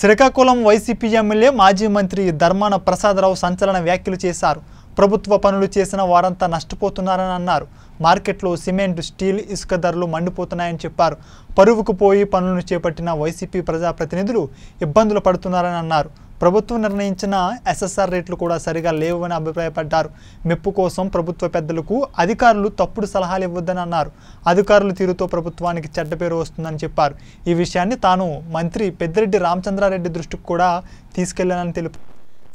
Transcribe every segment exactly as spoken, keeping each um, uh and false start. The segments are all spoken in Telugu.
శ్రీకాకుళం వైసీపీ ఎమ్మెల్యే మాజీ మంత్రి దర్మాన ప్రసాదరావు సంచలన వ్యాఖ్యలు చేశారు। ప్రభుత్వ పనులు చేసిన వారంతా నష్టపోతున్నారని అన్నారు। మార్కెట్లో సిమెంట్ స్టీల్ ఇసుక ధరలు మండిపోతున్నాయని చెప్పారు। పరువుకు పోయి పనులను చేపట్టిన వైసీపీ ప్రజా ప్రతినిధులు ఇబ్బందులు పడుతున్నారని అన్నారు। ప్రభుత్వం నిర్ణయించిన ఎస్ఎస్ఆర్ రేట్లు కూడా సరిగా లేవని అభిప్రాయపడ్డారు। మెప్పు కోసం ప్రభుత్వ పెద్దలకు అధికారులు తప్పుడు సలహాలు ఇవ్వొద్దని అన్నారు। అధికారుల తీరుతో ప్రభుత్వానికి చెడ్డ పేరు వస్తుందని చెప్పారు। ఈ విషయాన్ని తాను మంత్రి పెద్దిరెడ్డి రామచంద్రారెడ్డి దృష్టికి కూడా తీసుకెళ్లానని తెలిపారు।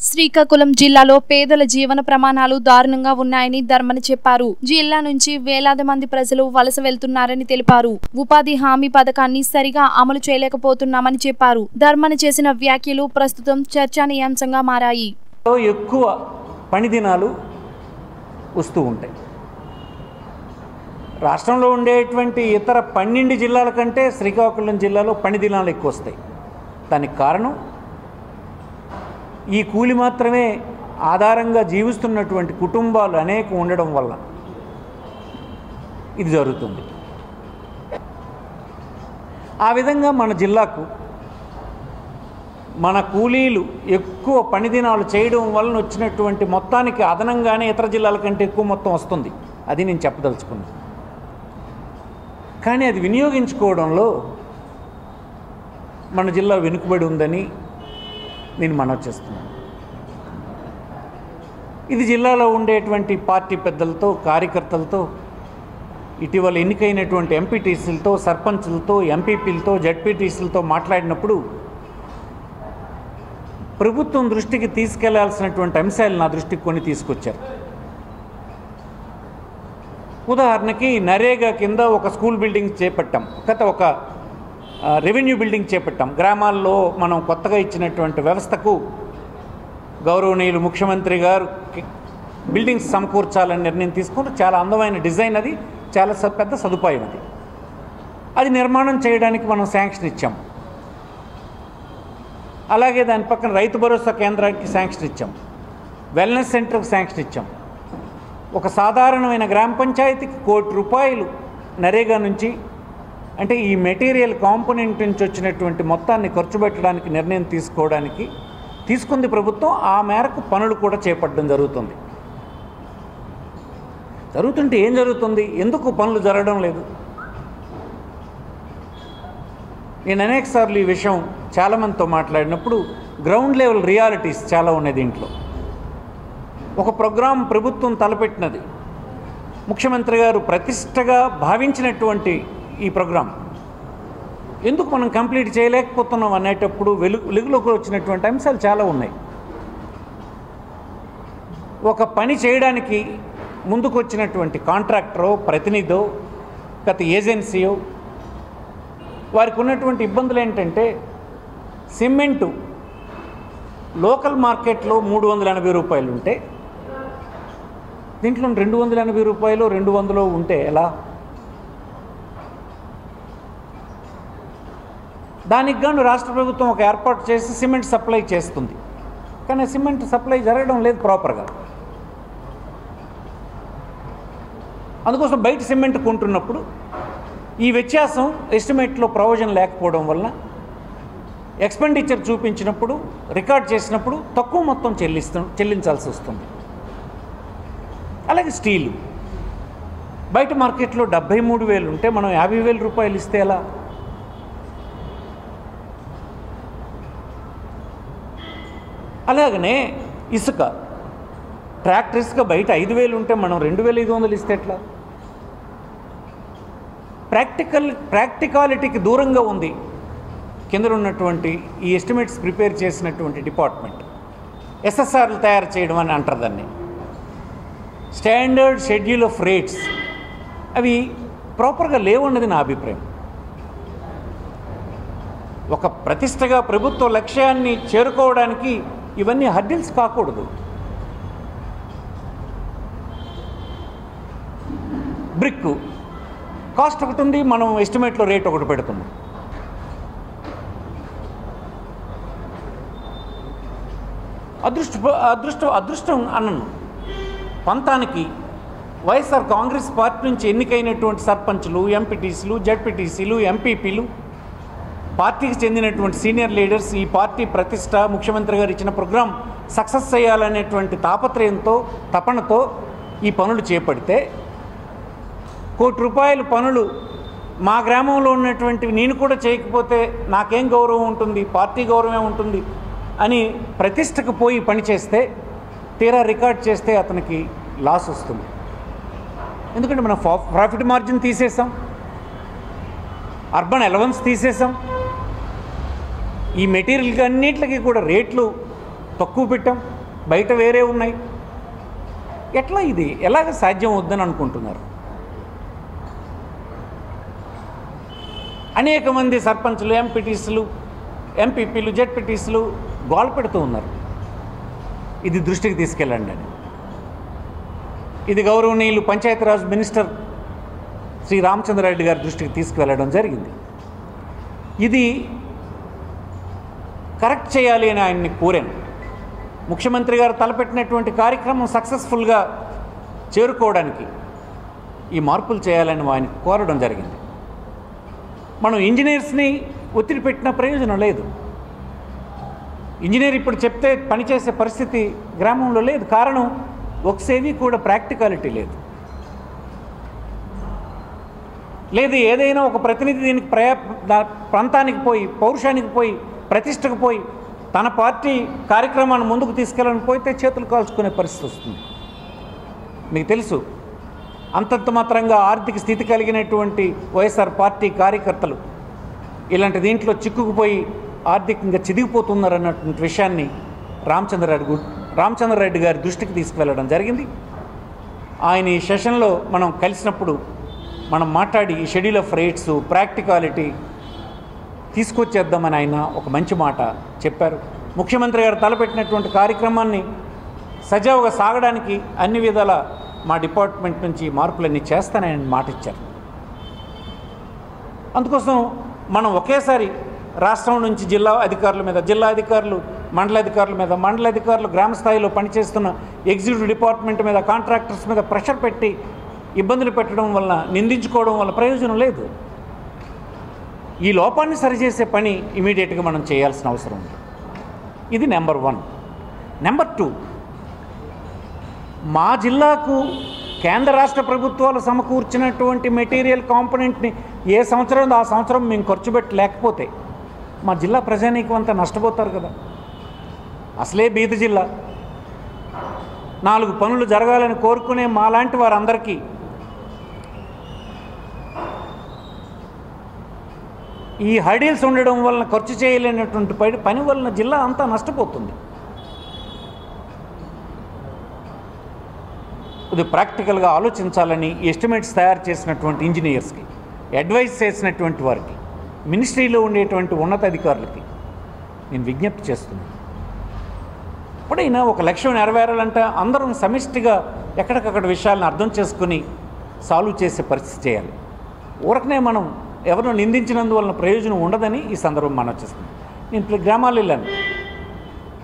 శ్రీకాకుళం జిల్లాలో పేదల జీవన ప్రమాణాలు దారుణంగా ఉన్నాయని ధర్మన చెప్పారు। జిల్లా నుంచి వేలాది మంది ప్రజలు వలస వెళ్తున్నారని తెలిపారు। ఉపాధి హామీ పథకాన్ని సరిగా అమలు చేయలేకపోతున్నామని చెప్పారు। ధర్మన చేసిన వ్యాఖ్యలు ప్రస్తుతం చర్చనీయాంశంగా మారాయి। ఎక్కువ పని దినాలు వస్తూ ఉంటాయి। రాష్ట్రంలో ఉండేటువంటి ఇతర పన్నెండు జిల్లాల కంటే శ్రీకాకుళం జిల్లాలో పని దినాలు ఎక్కువ వస్తాయి। దానికి కారణం ఈ కూలి మాత్రమే ఆధారంగా జీవిస్తున్నటువంటి కుటుంబాలు అనేక ఉండడం వల్ల ఇది జరుగుతుంది। ఆ విధంగా మన జిల్లాకు మన కూలీలు ఎక్కువ పని దినాలు చేయడం వలన వచ్చినటువంటి మొత్తానికి అదనంగానే ఇతర జిల్లాల కంటే ఎక్కువ మొత్తం వస్తుంది, అది నేను చెప్పదలుచుకున్నాను। కానీ అది వినియోగించుకోవడంలో మన జిల్లా వెనుకబడి ఉందని నేను మనవి చేస్తున్నాను। ఇది జిల్లాలో ఉండేటువంటి పార్టీ పెద్దలతో కార్యకర్తలతో ఇటీవల ఎన్నికైనటువంటి ఎంపీటీసీలతో సర్పంచ్లతో ఎంపీపీలతో జడ్పీటీసీలతో మాట్లాడినప్పుడు ప్రభుత్వం దృష్టికి తీసుకెళ్లాల్సినటువంటి అంశాలు నా దృష్టికి కొని తీసుకొచ్చారు। ఉదాహరణకి నరేగా కింద ఒక స్కూల్ బిల్డింగ్ చేపట్టాం, గత ఒక రెవెన్యూ బిల్డింగ్ చేపట్టాం। గ్రామాల్లో మనం కొత్తగా ఇచ్చినటువంటి వ్యవస్థకు గౌరవనీయులు ముఖ్యమంత్రి గారు బిల్డింగ్స్ సమకూర్చాలని నిర్ణయం తీసుకుంటూ చాలా అందమైన డిజైన్, అది చాలా పెద్ద సదుపాయం, అది అది నిర్మాణం చేయడానికి మనం శాంక్షన్ ఇచ్చాం। అలాగే దాని పక్కన రైతు భరోసా కేంద్రానికి శాంక్షన్ ఇచ్చాం, వెల్నెస్ సెంటర్కి శాంక్షన్ ఇచ్చాం। ఒక సాధారణమైన గ్రామ పంచాయతీకి కోటి రూపాయలు నరేగా నుంచి అంటే ఈ మెటీరియల్ కాంపోనెంట్ నుంచి వచ్చినటువంటి మొత్తాన్ని ఖర్చు పెట్టడానికి నిర్ణయం తీసుకోవడానికి తీసుకుంది ప్రభుత్వం। ఆ మేరకు పనులు కూడా చేపట్టడం జరుగుతుంది జరుగుతుంటే ఏం జరుగుతుంది, ఎందుకు పనులు జరగడం లేదు? నేను అనేకసార్లు ఈ విషయం చాలామందితో మాట్లాడినప్పుడు గ్రౌండ్ లెవెల్ రియాలిటీస్ చాలా ఉన్నాయి దీంట్లో। ఒక ప్రోగ్రాం ప్రభుత్వం తలపెట్టినది, ముఖ్యమంత్రి గారు ప్రతిష్టగా భావించినటువంటి ఈ ప్రోగ్రాం ఎందుకు మనం కంప్లీట్ చేయలేకపోతున్నాం అనేటప్పుడు వెలుగు వెలుగులోకి వచ్చినటువంటి అంశాలు చాలా ఉన్నాయి। ఒక పని చేయడానికి ముందుకు వచ్చినటువంటి కాంట్రాక్టరో ప్రతినిధో గత ఏజెన్సీయో వారికి ఉన్నటువంటి ఇబ్బందులు ఏంటంటే సిమెంటు లోకల్ మార్కెట్లో మూడు వందల ఎనభై రూపాయలు ఉంటే దీంట్లో రెండు వందల ఎనభై రూపాయలు రెండు వందలు ఉంటే ఎలా? దానికి గాను రాష్ట్ర ప్రభుత్వం ఒక ఏర్పాటు చేసి సిమెంట్ సప్లై చేస్తుంది, కానీ సిమెంట్ సప్లై జరగడం లేదు ప్రాపర్గా। అందుకోసం బయట సిమెంట్ కొంటున్నప్పుడు ఈ వ్యత్యాసం ఎస్టిమేట్లో ప్రొవిజన్ లేకపోవడం వలన ఎక్స్పెండిచర్ చూపించినప్పుడు రికార్డ్ చేసినప్పుడు తక్కువ మొత్తం చెల్లిస్తు చెల్లించాల్సి వస్తుంది। అలాగే స్టీలు బయట మార్కెట్లో డెబ్బై మూడు వేలు ఉంటే మనం యాభై వేల రూపాయలు ఇస్తే ఎలా? అలాగనే ఇసుక ట్రాక్టర్ ఇసుక బయట ఐదు వేలు ఉంటే మనం రెండు వేల ఐదు వందలు ఇస్తే ఎట్లా? ప్రాక్టికల్ ప్రాక్టికాలిటీకి దూరంగా ఉంది కింద ఉన్నటువంటి ఈ ఎస్టిమేట్స్ ప్రిపేర్ చేసినటువంటి డిపార్ట్మెంట్। ఎస్ఎస్ఆర్లు తయారు చేయడం అని అంటారు దాన్ని, స్టాండర్డ్ షెడ్యూల్ ఆఫ్ రేట్స్, అవి ప్రాపర్గా లేవున్నది నా అభిప్రాయం। ఒక ప్రతిష్టగా ప్రభుత్వ లక్ష్యాన్ని చేరుకోవడానికి ఇవన్నీ హర్డిల్స్ కాకూడదు। బ్రిక్ కాస్ట్ ఒకటి ఉంది, మనం ఎస్టిమేట్లో రేట్ ఒకటి పెడుతున్నాం। అదృష్ట అదృష్టం అదృష్టం అన్నను పంతానికి వైఎస్ఆర్ కాంగ్రెస్ పార్టీ నుంచి ఎన్నికైనటువంటి సర్పంచ్లు ఎంపీటీసీలు జడ్పీటీసీలు ఎంపీపీలు పార్టీకి చెందినటువంటి సీనియర్ లీడర్స్ ఈ పార్టీ ప్రతిష్ట ముఖ్యమంత్రి గారు ఇచ్చిన ప్రోగ్రాం సక్సెస్ చేయాలనేటువంటి తాపత్రయంతో తపనతో ఈ పనులు చేపడితే కోటి రూపాయలు పనులు మా గ్రామంలో ఉన్నటువంటి నేను కూడా చేయకపోతే నాకేం గౌరవం ఉంటుంది, పార్టీ గౌరవమే ఉంటుంది అని ప్రతిష్టకు పోయి పనిచేస్తే తీరా రికార్డ్ చేస్తే అతనికి లాస్ వస్తుంది. ఎందుకంటే మనం ప్రాఫిట్ మార్జిన్ తీసేసాం, అర్బన్ అలవెన్స్ తీసేసాం, ఈ మెటీరియల్ అన్నిటికి కూడా రేట్లు తక్కువ పెట్టాం, బయట వేరే ఉన్నాయి. ఎట్లా ఇది ఎలాగ సాధ్యం అవుద్దని అనుకుంటున్నారు. అనేక మంది సర్పంచ్లు, ఎంపీటీసులు, ఎంపీపీలు, జెడ్పీటీసులు గోల్ పెడుతూ ఉన్నారు ఇది దృష్టికి తీసుకెళ్ళండి అని. ఇది గౌరవనీయులు పంచాయతీరాజ్ మినిస్టర్ శ్రీ రామచంద్రారెడ్డి గారి దృష్టికి తీసుకువెళ్ళడం జరిగింది. ఇది కరెక్ట్ చేయాలి అని ఆయన్ని కోరాను. ముఖ్యమంత్రి గారు తలపెట్టినటువంటి కార్యక్రమం సక్సెస్ఫుల్గా చేరుకోవడానికి ఈ మార్పులు చేయాలని ఆయన కోరడం జరిగింది. మనం ఇంజనీర్స్ని ఒత్తిడి పెట్టిన ప్రయోజనం లేదు. ఇంజనీర్ ఇప్పుడు చెప్తే పనిచేసే పరిస్థితి గ్రామంలో లేదు. కారణం ఒకసేవి కూడా ప్రాక్టికాలిటీ లేదు. లేదు ఏదైనా ఒక ప్రతినిధి దీనికి ప్రయా ప్రాంతానికి పోయి, పౌరుషానికి పోయి, ప్రతిష్టకు పోయి తన పార్టీ కార్యక్రమాన్ని ముందుకు తీసుకెళ్ళని పోతే చేతులు కాల్చుకునే పరిస్థితి వస్తుంది. మీకు తెలుసు అంతంత మాత్రంగా ఆర్థిక స్థితి కలిగినటువంటి వైఎస్ఆర్ పార్టీ కార్యకర్తలు ఇలాంటి దీంట్లో చిక్కుకుపోయి ఆర్థికంగా చిదిగిపోతున్నారన్నటువంటి విషయాన్ని రామచంద్రారెడ్డి రామచంద్రారెడ్డి గారి దృష్టికి తీసుకువెళ్ళడం జరిగింది. ఆయన ఈ సెషన్లో మనం కలిసినప్పుడు మనం మాట్లాడి ఈ షెడ్యూల్ ఆఫ్ రేట్స్ ప్రాక్టికాలిటీ తీసుకొచ్చేద్దామని ఆయన ఒక మంచి మాట చెప్పారు. ముఖ్యమంత్రి గారు తలపెట్టినటువంటి కార్యక్రమాన్ని సజావుగా సాగడానికి అన్ని విధాల మా డిపార్ట్మెంట్ నుంచి మార్పులన్నీ చేస్తానని మాట ఇచ్చారు. అందుకోసం మనం ఒకేసారి రాష్ట్రం నుంచి జిల్లా అధికారుల మీద, జిల్లా అధికారులు మండలాధికారుల మీద, మండలాధికారులు గ్రామ స్థాయిలో పనిచేస్తున్న ఎగ్జిక్యూటివ్ డిపార్ట్మెంట్ మీద, కాంట్రాక్టర్స్ మీద ప్రెషర్ పెట్టి ఇబ్బందులు పెట్టడం వలన, నిందించుకోవడం వల్ల ప్రయోజనం లేదు. ఈ లోపాన్ని సరిచేసే పని ఇమీడియట్గా మనం చేయాల్సిన అవసరం ఉంది. ఇది నెంబర్ వన్. నెంబర్ టూ, మా జిల్లాకు కేంద్ర రాష్ట్ర ప్రభుత్వాలు సమకూర్చినటువంటి మెటీరియల్ కాంపొనెంట్ని ఏ సంవత్సరం ఆ సంవత్సరం మేము ఖర్చు పెట్టలేకపోతే మా జిల్లా ప్రజానీకం అంతా నష్టపోతారు కదా. అసలే బీద జిల్లా, నాలుగు పనులు జరగాలని కోరుకునే మాలాంటి వారందరికీ ఈ హర్డిల్స్ ఉండడం వలన ఖర్చు చేయలేనటువంటి పని వలన జిల్లా అంతా నష్టపోతుంది. ఇది ప్రాక్టికల్గా ఆలోచించాలని ఎస్టిమేట్స్ తయారు చేసినటువంటి ఇంజనీర్స్కి, అడ్వైస్ చేసినటువంటి వారికి, మినిస్ట్రీలో ఉండేటువంటి ఉన్నతాధికారులకి నేను విజ్ఞప్తి చేస్తున్నాను. ఎప్పుడైనా ఒక లక్ష్యం నెరవేరాలంటే అందరం సమిష్టిగా ఎక్కడికక్కడ విషయాలను అర్థం చేసుకుని సాల్వ్ చేసే పరిస్థితి చేయాలి. ఊరకనే మనం ఎవరినో నిందించినందువలన ప్రయోజనం ఉండదని ఈ సందర్భం మనం చేస్తుంది. నేను గ్రామాలు వెళ్ళాను,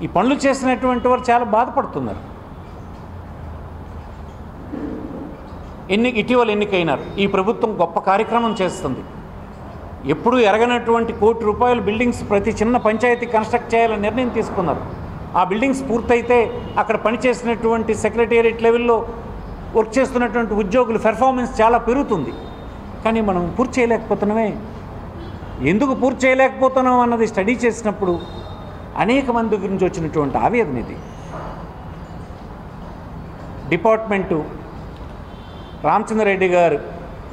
ఈ పనులు చేసినటువంటి వారు చాలా బాధపడుతున్నారు. ఎన్ని ఇటీవల ఎన్నికైనారు, ఈ ప్రభుత్వం గొప్ప కార్యక్రమం చేస్తుంది, ఎప్పుడూ ఎరగనటువంటి కోటి రూపాయలు బిల్డింగ్స్ ప్రతి చిన్న పంచాయతీ కన్స్ట్రక్ట్ చేయాలని నిర్ణయం తీసుకున్నారు. ఆ బిల్డింగ్స్ పూర్తయితే అక్కడ పనిచేసినటువంటి సెక్రటేరియట్ లెవెల్లో వర్క్ చేస్తున్నటువంటి ఉద్యోగులు పెర్ఫార్మెన్స్ చాలా పెరుగుతుంది. కానీ మనం పూర్తి చేయలేకపోతున్నామే. ఎందుకు పూర్తి చేయలేకపోతున్నాం అన్నది స్టడీ చేసినప్పుడు అనేక మంది గురించి వచ్చినటువంటి ఆవేదన ఇది. డిపార్ట్మెంటు రామచంద్రారెడ్డి గారు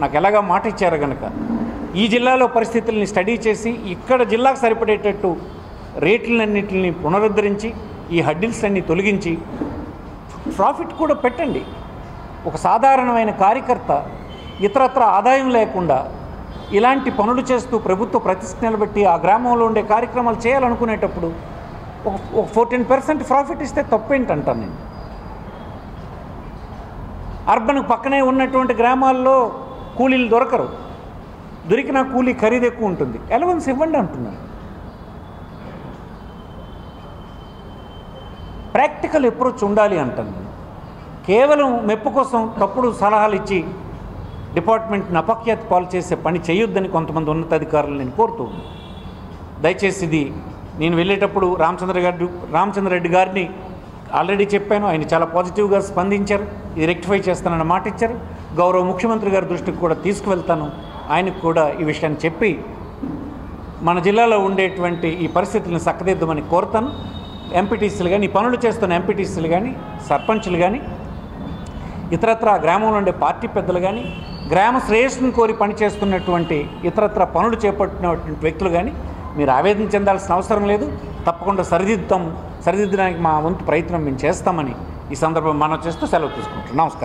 నాకు ఎలాగా మాట ఇచ్చారు కనుక ఈ జిల్లాలో పరిస్థితుల్ని స్టడీ చేసి ఇక్కడ జిల్లాకు సరిపడేటట్టు రేట్లన్నింటిని పునరుద్ధరించి ఈ హడ్డిల్స్ అన్ని తొలగించి ప్రాఫిట్ కూడా పెట్టండి. ఒక సాధారణమైన కార్యకర్త ఇతరత్ర ఆదాయం లేకుండా ఇలాంటి పనులు చేస్తూ ప్రభుత్వ ప్రతిష్ట నిలబెట్టి ఆ గ్రామంలో ఉండే కార్యక్రమాలు చేయాలనుకునేటప్పుడు ఒక ఫోర్టీన్ పర్సెంట్ ప్రాఫిట్ ఇస్తే తప్పేంటంటాను నేను. అర్బన్ పక్కనే ఉన్నటువంటి గ్రామాల్లో కూలీలు దొరకరు, దొరికిన కూలీ ఖరీదు ఎక్కువ ఉంటుంది, అలవెన్స్ ఇవ్వండి అంటున్నారు. ప్రాక్టికల్ అప్రోచ్ ఉండాలి అంటాను నేను. కేవలం మెప్పు కోసం తప్పుడు సలహాలు ఇచ్చి డిపార్ట్మెంట్ని అపఖ్యాతి పాలు చేసే పని చేయొద్దని కొంతమంది ఉన్నతాధికారులు నేను కోరుతూ ఉన్నాను. దయచేసి ఇది నేను వెళ్ళేటప్పుడు రామచంద్ర గారు రామచంద్ర రెడ్డి గారిని ఆల్రెడీ చెప్పాను, ఆయన చాలా పాజిటివ్గా స్పందించారు. ఇది రెక్టిఫై చేస్తానని మాట ఇచ్చారు. గౌరవ ముఖ్యమంత్రి గారి దృష్టికి కూడా తీసుకువెళ్తాను, ఆయనకు కూడా ఈ విషయాన్ని చెప్పి మన జిల్లాలో ఉండేటువంటి ఈ పరిస్థితులను చక్కదిద్దామని కోరుతాను. ఎంపీటీసీలు కానీ, పనులు చేస్తున్న ఎంపీటీసీలు కానీ, సర్పంచ్లు కానీ, ఇతరత్ర గ్రామంలో ఉండే పార్టీ పెద్దలు కానీ, గ్రామ శ్రేయస్సును కోరి పనిచేస్తున్నటువంటి ఇతరత్ర పనులు చేపట్టినటువంటి వ్యక్తులు కానీ మీరు ఆవేదన చెందాల్సిన అవసరం లేదు. తప్పకుండా సరిదిద్దాం సరిదిద్దడానికి మా వంతు ప్రయత్నం మేము చేస్తామని ఈ సందర్భంగా మనం చేస్తూ సెలవు తీసుకుంటున్నాం. నమస్కారం.